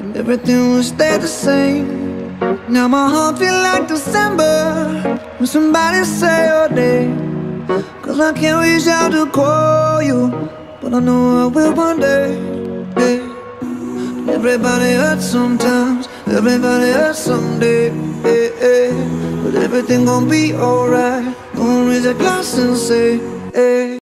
and everything would stay the same. Now my heart feels like December when somebody say your name. Cause I can't reach out to call you, but I know I will one day, hey. Everybody hurts sometimes, everybody hurts someday, hey, hey. But everything gon' be alright, gonna raise a glass and say, hey.